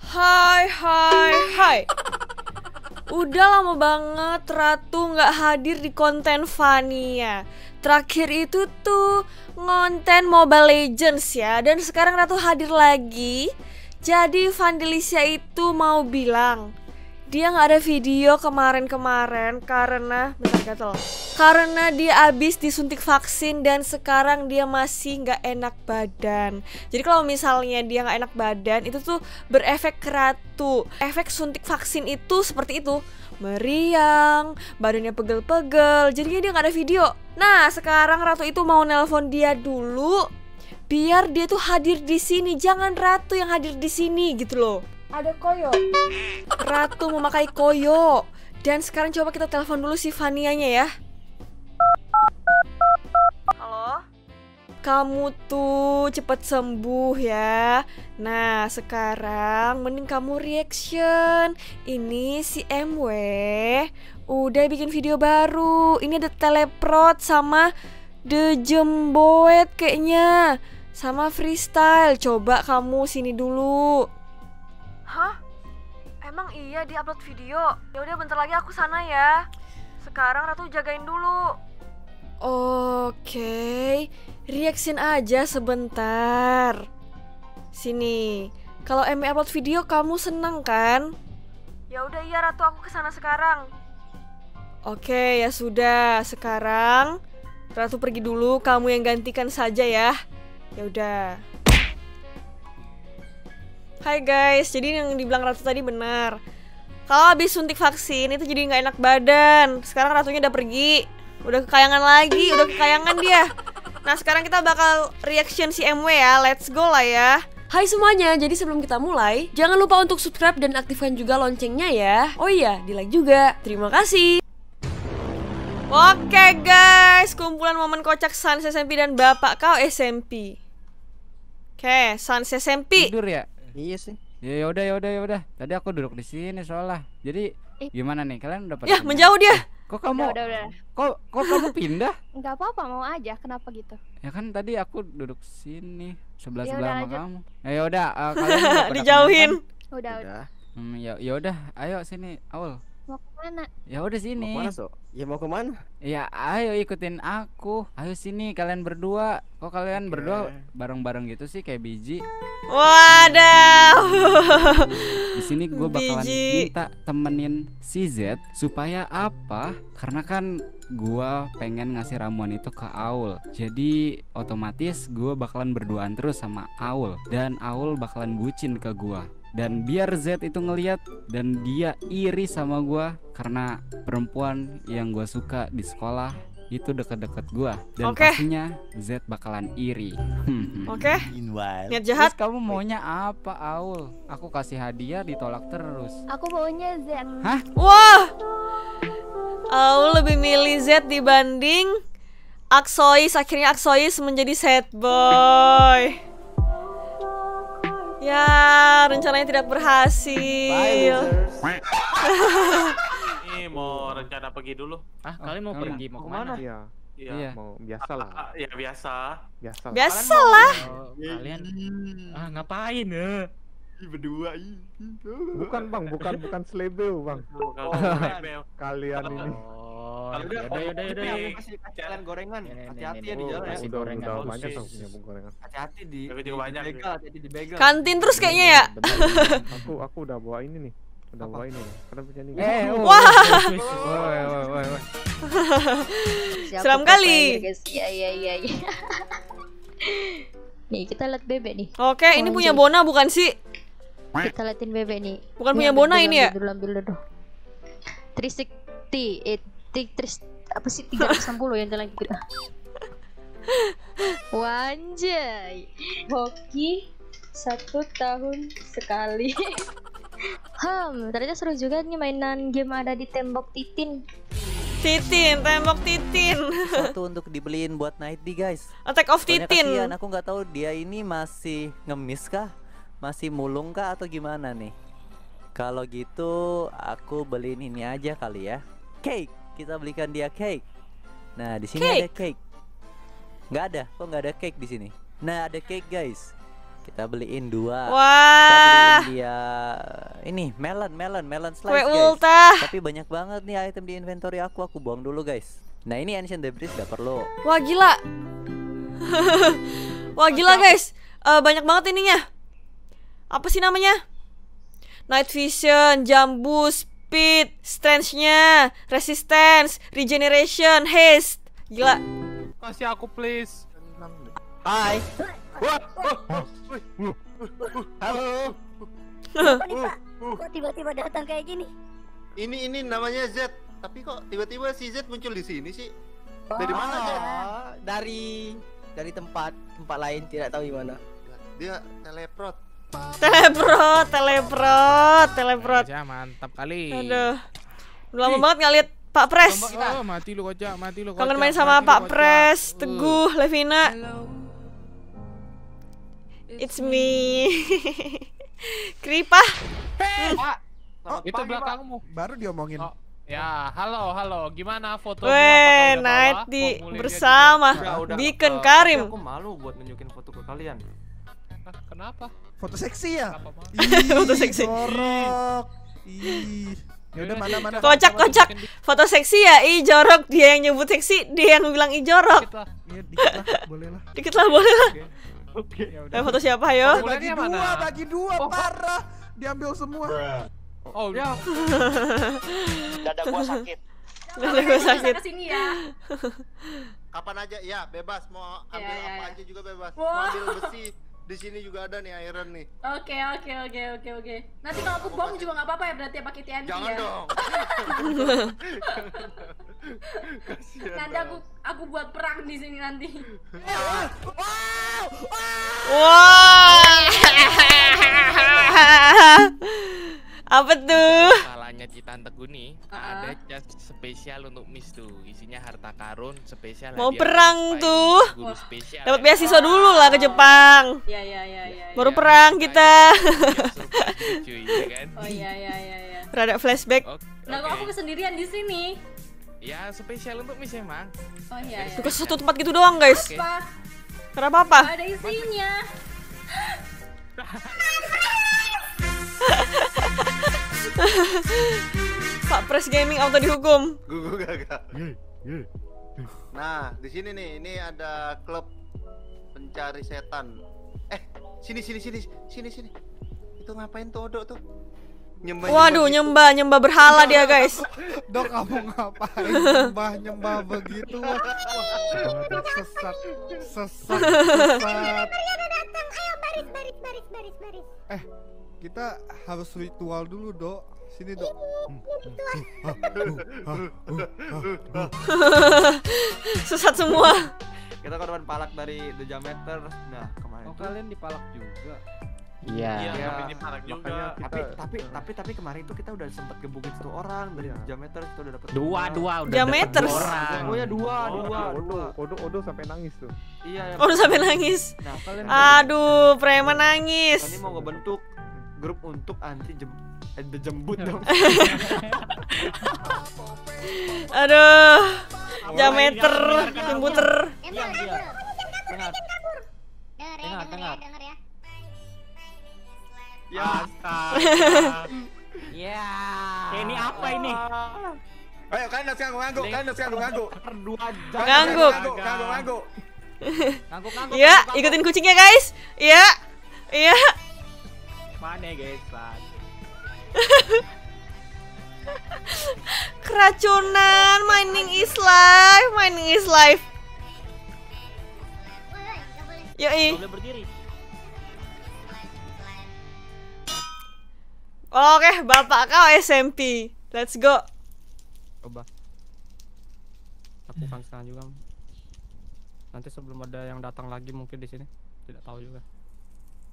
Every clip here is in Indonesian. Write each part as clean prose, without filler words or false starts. Hai. Udah lama banget Ratu nggak hadir di konten Vania. Terakhir itu tuh ngonten Mobile Legends ya. Dan sekarang Ratu hadir lagi. Jadi Vania Delicia itu mau bilang dia nggak ada video kemarin-kemarin karena Karena dia abis disuntik vaksin dan sekarang dia masih nggak enak badan. Jadi kalau misalnya dia nggak enak badan itu tuh berefek ke Ratu. Efek suntik vaksin itu seperti itu, meriang, badannya pegel-pegel. Jadinya dia nggak ada video. Nah sekarang Ratu itu mau nelpon dia dulu biar dia tuh hadir di sini. Jangan Ratu yang hadir di sini gitu loh. Ada koyo. Ratu memakai koyo. Dan sekarang coba kita telepon dulu si Vanianya ya. Halo. Kamu tuh cepet sembuh ya. Nah sekarang mending kamu reaction. Ini si MW udah bikin video baru. Ini ada teleprot sama The Jembut kayaknya, sama freestyle. Coba kamu sini dulu. Hah? Emang iya dia upload video? Ya udah bentar lagi aku sana ya. Sekarang Ratu jagain dulu. Oke, reaction aja sebentar. Sini. Kalau Emi upload video kamu seneng kan? Ya udah iya Ratu, aku kesana sekarang. Oke, ya sudah. Sekarang Ratu pergi dulu, kamu yang gantikan saja ya. Ya udah. Hai guys, jadi yang dibilang Ratu tadi benar. Kalau habis suntik vaksin itu jadi nggak enak badan. Sekarang Ratunya udah pergi, udah kekayangan lagi, udah kekayangan dia. Nah sekarang kita bakal reaction si MW ya, let's go lah ya. Hai semuanya, jadi sebelum kita mulai, jangan lupa untuk subscribe dan aktifkan juga loncengnya ya. Oh iya, di like juga, terima kasih. Oke guys, kumpulan momen kocak Sans SMP dan Bapak Kau SMP. Oke, Sans SMP. Tidur ya? Iya sih. Ya yaudah. Tadi aku duduk di sini soalnya. Jadi gimana nih, kalian udah pada? Ya menjauh dia. Kok kamu? Udah. Kok kamu pindah? Enggak apa-apa, mau aja. Kenapa gitu? Ya kan tadi aku duduk sini sebelah sama kamu. Ya yaudah. Kalian dijauhin. Udah. Ya udah. Ayo sini, Awal. Mau kemana? Ya udah sini. Mau kemana, So? Ya mau kemana? Ya ayo ikutin aku. Ayo sini kalian berdua. Kok kalian berdua bareng-bareng gitu sih kayak biji? Wadah. Di sini gue bakalan minta temenin si Z supaya apa? Karena kan gue pengen ngasih ramuan itu ke Aul. Jadi otomatis gue bakalan berduaan terus sama Aul dan Aul bakalan bucin ke gue. Dan biar Z itu ngeliat dan dia iri sama gue karena perempuan yang gue suka di sekolah itu deket-deket gue. Dan pastinya Z bakalan iri. Oke. Niat jahat. Terus kamu maunya apa, Aul? Aku kasih hadiah ditolak terus. Aku maunya Z. Hah? Wah. Aul lebih milih Z dibanding Aksois. Akhirnya Aksois menjadi sad boy. Ya, rencananya tidak berhasil. Ini mau rencana pergi dulu. Hah, kalian mau pergi mau kemana? Iya, mau biasalah. Ya biasa. Biasalah. Kalian ngapain ya? Berdua. Bukan, Bang, bukan slebeu, Bang. Kalian ini. Udah. Jalan gorengan. Hati-hati ya di jalan ya. Udah banyak tuh punya gorengan. Hati-hati di begal. Kantin terus kayaknya ya. Aku udah bawa ini nih. Udah bawa ini. Karena punya ini. Wah. Woi. Seram kali. Iya. Nih kita lihat bebek nih. Oke, ini punya Bona bukan sih? Kita liatin bebek nih. Bukan punya Bona ini ya? Ambil dulu. 360 yang jalan kita. Wanjay, hoki 1 tahun sekali. Ternyata seru juga nih mainan game ada di tembok titin. Satu untuk dibeliin buat Nighty guys. Attack of Titin. Kasihan, aku nggak tahu dia ini masih ngemis kah, masih mulung kah atau gimana nih? Kalau gitu aku beliin ini aja kali ya. Cake, kita belikan dia cake. Nah di sini ada cake. Nggak ada, kok nggak ada cake di sini? Nah ada cake guys. Kita beliin dua. Wah. Kita beliin dia ini melon slice kue guys. Ulta. Tapi banyak banget nih item di inventory aku buang dulu guys. Nah ini ancient debris gak perlu. Wah gila. Wah gila guys. Banyak banget ininya. Apa sih namanya? Night vision, jambu, speed, strength-nya, resistance, regeneration, haste. Gila. Kasih aku please. Hai. Halo. Kok tiba-tiba datang kayak gini? Ini namanya Z, tapi kok tiba-tiba si Z muncul di sini sih? Dari mana Z? Dari tempat lain, tidak tahu di mana. Dia teleprot. Teleprot. Ya mantap kali. Aduh. Lama banget enggak lihat Pak Pres. Mati lu kocak, Kangen main sama Pak Pres, Teguh, Levina. It's me. Kripah. Hey. Oh, itu belakangmu. Baru diomongin. Oh, ya, halo. Gimana foto? Weh, Nighty bersama Deacon Karim. Aku malu buat nunjukin foto ke kalian. Hah, kenapa? Foto seksi ya? Ih, foto seksi. Jorok. Ih. Yaudah, mana. Kocak. Foto seksi ya? Ih, jorok. Dia yang nyebut seksi, dia yang bilang ih jorok. Dikit lah, boleh lah. Oke. Nah, foto siapa ayo? Bagi dua, parah. Diambil semua. Oh, udah. Dada gua sakit. Sini ya. Kapan aja ya, bebas mau ambil apa aja juga bebas. Wow. Mau ambil besi. Di sini juga ada nih iron nih. Oke. Nanti kalau aku bom juga enggak apa-apa ya, berarti ya pakai TNT. Jangan ya. Dong. Nanti aku buat perang di sini nanti. Wow. Apa tuh? Kalanya Citan Teguni ada cas spesial untuk Miss tuh. Isinya harta karun spesial. Mau perang tuh. Dapat beasiswa dulu lah ke Jepang. Iya. Baru perang kita. Oh iya. Rada flashback. Nah, kok aku kesendirian di sini? Ya, spesial untuk Miss emang. Oh iya. Bukan satu tempat gitu doang, guys. Apa? Kenapa apa? Ada isinya. Pak Pres Gaming auto dihukum. Gak. Nah, di sini nih, ini ada klub pencari setan. Sini. Itu ngapain tuh Odok tuh? Nyembah berhala dia guys. Dok kamu ngapain? Nyembah begitu. Sesat. Ayo baris. Kita harus ritual dulu, Dok. Sini, Dok. Sesat semua. Kita korban palak dari The Jameter. Nah, kemarin. Oh, kalian dipalak juga. Iya. Kami dipalak juga. Tapi kemarin itu kita udah sempat gebukin satu orang dari The Jameter, kita udah dapat dua udah. Jameter. Oh ya dua. Odo sampai nangis tuh. Iya. Odo sampai nangis. Aduh, preman nangis. Kami mau ngebentuk grup untuk anti The Jembut dong. Aduh, Jameter, Jembuter. Kabur. Dengar ya. Ya, ya. Ini apa ini? Ayo kalian harus ganggu. 2 jam. Ganggu. Ya, ikutin kucingnya guys. Iya. Mana guys, keracunan. Mining is life. Yoi. Oke, Bapak Kau SMP. Let's go. Coba. Aku pangsangan juga. Nanti sebelum ada yang datang lagi mungkin di sini. Tidak tahu juga.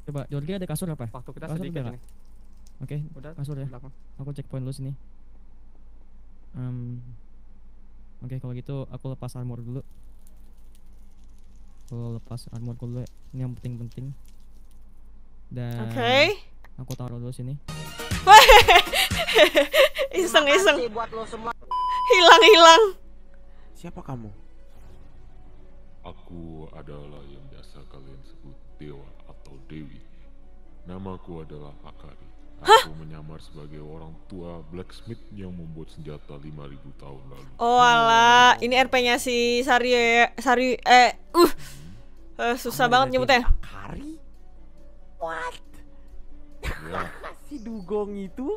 Coba Jordi ada kasur apa? Waktu kita kasur sedikit ini. Oke, udah kasur ya. Belakang. Aku cek poin lu sini. Oke, kalau gitu aku lepas armor dulu. Ya. Ini yang penting-penting. Dan aku taruh dulu sini. Iseng-iseng. Hilang. Siapa kamu? Aku adalah yang biasa kalian sebut dewa atau Dewi. Namaku adalah Akari. Aku menyamar sebagai orang tua blacksmith yang membuat senjata 5000 tahun lalu. Oh alah, ini RP-nya si Sari, susah banget nyebutnya. Akari? What? Ya. Si dugong itu?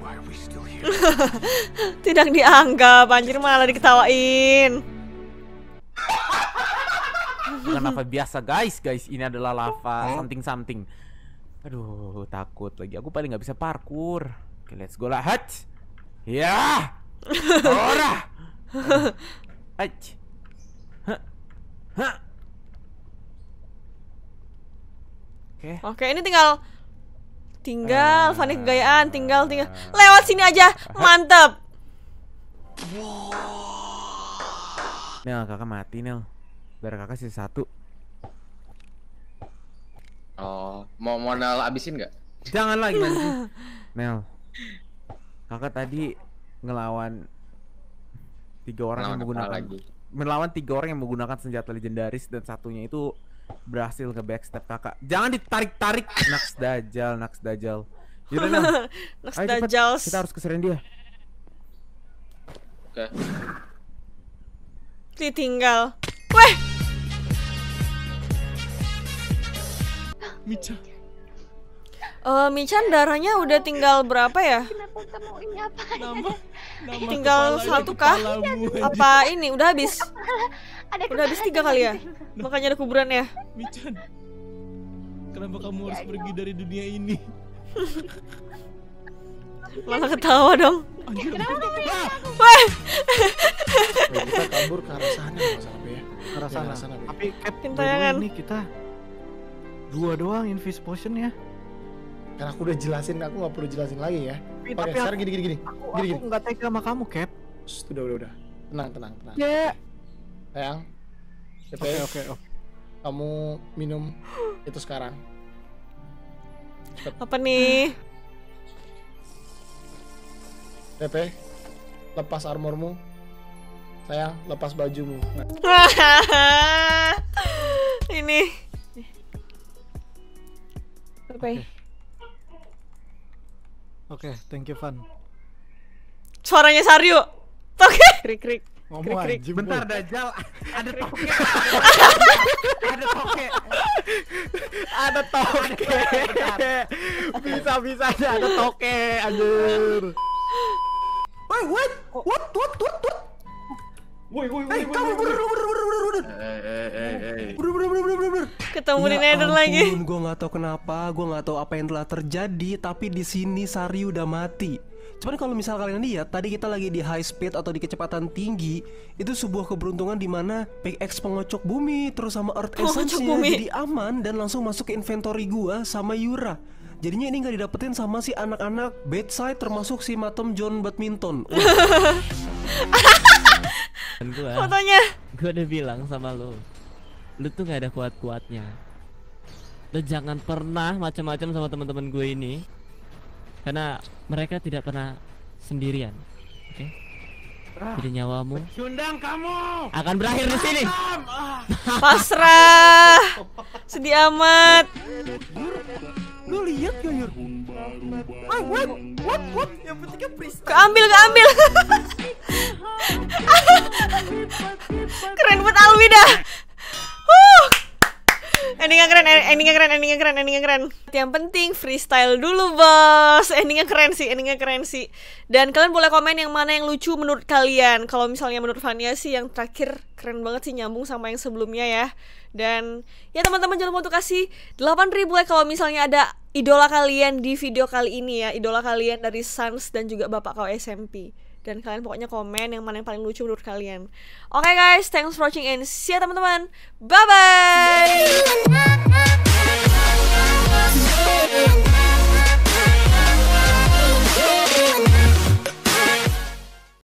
Why are we still here? Tidak dianggap, anjir malah diketawain. Bukan lava biasa guys, ini adalah lava something. Aduh, takut lagi. Aku paling nggak bisa parkour. Oke, let's go lah. Hach. Ya. Ora. Hach. Oke. Oke, ini tinggal Fani kegayaan, tinggal lewat sini aja. Mantap. Nel, kakak mati, Nel. Biar kakak sisa satu. Oh, mau Nel abisin nggak? Jangan lagi nanti. Nel, kakak tadi ngelawan tiga orang yang menggunakan senjata legendaris dan satunya itu berhasil ke backstep kakak. Jangan ditarik-tarik. Naks dajal. Yaudah, Nel. Naks dajal. Kita harus keserin dia. Oke. Ditinggal. Weh. Mi-chan. Mi-chan darahnya udah tinggal berapa ya? Tinggal satu kah? Apa ini udah habis? Udah habis 3 kali ya? Makanya ada kuburan ya? Mi-chan, kenapa kamu harus pergi dari dunia ini? Malah ketawa dong. Anjir, weh. Kita kabur ke arah sana, Mas Abe. Tapi kan ini kita dua doang invis potion ya. Karena aku udah jelasin, aku nggak perlu jelasin lagi ya. Oke, sekarang gini. Aku nggak tega sama kamu, Cap. Udah. Tenang. Ya. Sayang. Oke. Kamu minum itu sekarang. Cepet. Apa nih? Pepe, lepas armormu. Sayang, lepas bajumu. Ini. Pepe. Oke, thank you Van. Suaranya Saryu. Oke. Krik-krik. Ngomong aja. Bentar Dajjal. Ada toke. Bisa-bisanya ada toke, anjir. Woi, what? Woi. Kamu buru. Buru. Ketemu di Nether lagi. Gue nggak tahu kenapa, gue nggak tahu apa yang telah terjadi, tapi di sini Sari udah mati. Cuman kalau misal kalian lihat, tadi kita lagi di high speed atau di kecepatan tinggi, itu sebuah keberuntungan di mana PX pengocok bumi terus sama Earth Essence jadi aman dan langsung masuk ke inventory gua sama Yura. Jadinya ini nggak didapetin sama si anak-anak bedside termasuk si Matem John Badminton. Fotonya. Gue udah bilang sama lo, lu tuh nggak ada kuat-kuatnya. Lu jangan pernah macam-macam sama teman-teman gue ini, karena mereka tidak pernah sendirian. Oke? Jadi nyawamu akan berakhir di sini. Pasrah. Sedih amat. Lu lihat ya, Yur. What? Yang pentingnya freestyle. Keambil. Keren buat Alwida. Endingnya keren. Yang penting freestyle dulu, bos. Endingnya keren sih. Dan kalian boleh komen yang mana yang lucu menurut kalian. Kalau misalnya menurut Vania sih yang terakhir keren banget sih, nyambung sama yang sebelumnya ya. Dan ya teman-teman, jangan lupa untuk kasih 8.000 like kalau misalnya ada idola kalian di video kali ini ya. Idola kalian dari Sans dan juga Bapak Kau SMP. Dan kalian pokoknya komen yang mana yang paling lucu menurut kalian. Oke guys, thanks for watching and see ya teman-teman. Bye-bye.